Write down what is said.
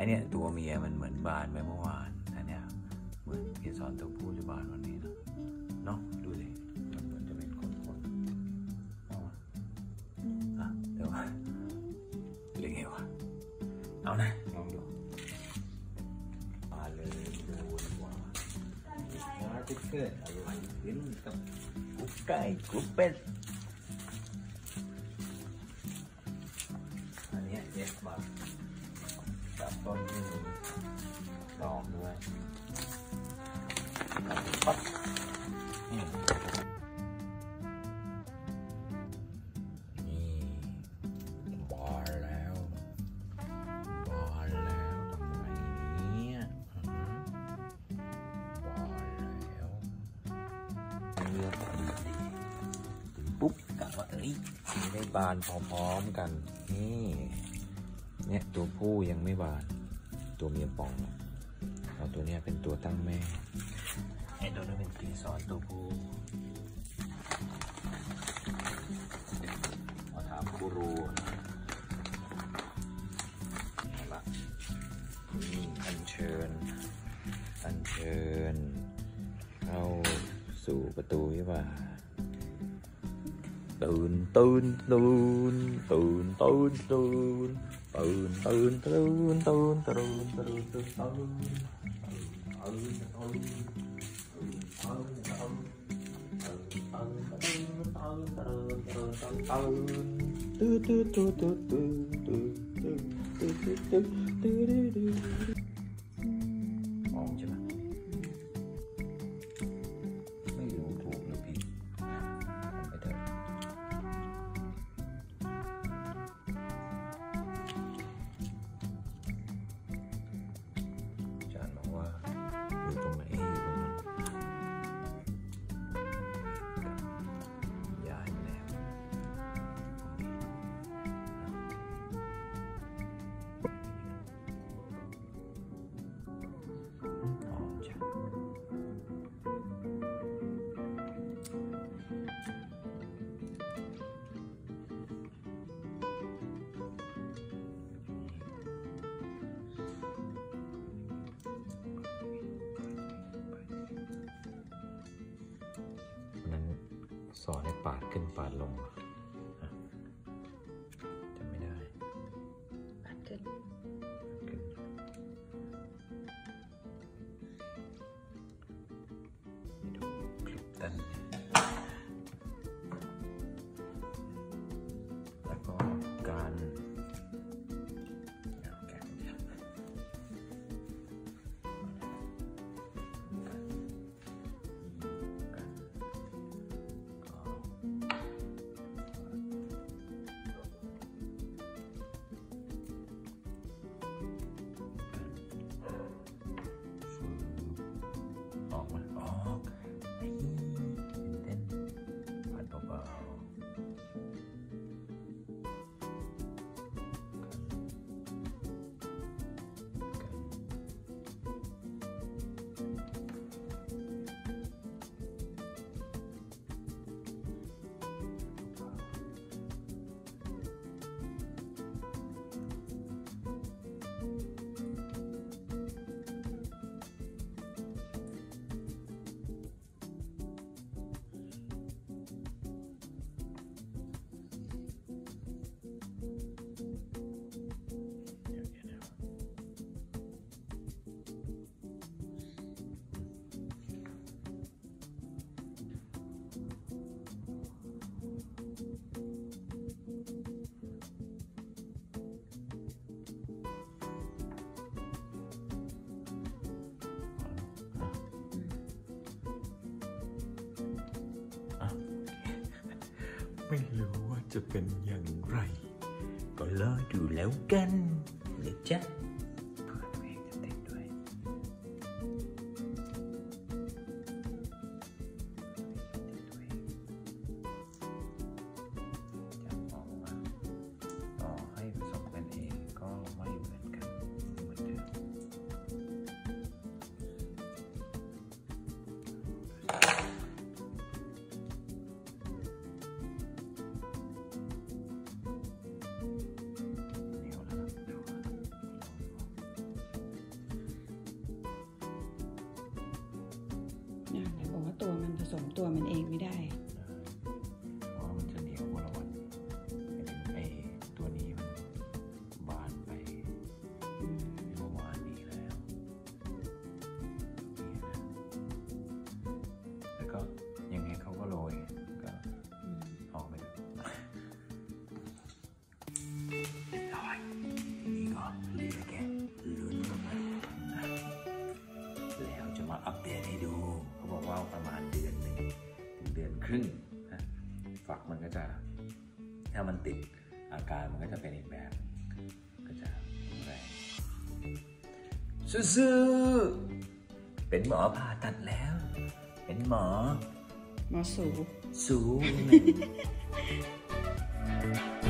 อันเนี้ยตัวเมียมันเหมือนบานไปเมื่อวานอันเนี้ยเหมือนเกสรตัวผู้จะบานวันนี้นะเนาะดูสิมันเหมือนจะเป็นคนๆเอาอ่ะเดี๋ยวเลี้ยงไงวะเอานะลองดูมาเลยดูดีกว่ามาติ๊กเกอร์อะไรเป็นกับกุ๊กไก่กุ๊กเป็ดอันเนี้ยเยสมากับต้นนี้ดอกด้วยปั๊บนี่บานแล้วบานแล้วทำไมเนี่ยบานแล้วเลือกดีถึงปุ๊บกะว่าเอ้ยได้บานพร้อมๆกันนี่เนี่ยตัวผู้ยังไม่บานตัวเมียป่องเอาตัวเนี้ยเป็นตัวตั้งแม่ไอ้ตัวนั้นเป็นเกสรตัวผู้มาถามกูรูละอัญเชิญเข้าสู่ประตูวิวาห์มองใช่ไหมไม่รู้ถูกหรือผิดไปเถอะอาจารย์บอกว่าอยู่ตรงไหนอยู่ตรงนั้นย้ายไปแล้วสอนให้ปาดขึ้นปาดลงจำไม่ได้ปาดขึ้นดูคลิปตันแล้วก็การไม่รู้ว่าจะเป็นอย่างไรก็รอดูแล้วกันนะจ๊ะ ตัวมันผสมตัวมันเองไม่ได้เพราะมันจะเหนียววันละวันไอ้ตัวนี้มันบานไปเมื่อวานนี้แล้วนี่นะแล้วก็ยังไงเขาก็โรยก็ออกไปร้อยนี่ก็เรียกแกลุ้นกันไปแล้วจะมาอัปเดตให้ดูเขาบอกว่าประมาณเดือนหนึ่งถึงเดือนครึ่งนะฝักมันก็จะถ้ามันติดอาการมันก็จะเป็นอีกแบบก็จะอะไรซื่อๆเป็นหมอผ่าตัดแล้วเป็นหมอสู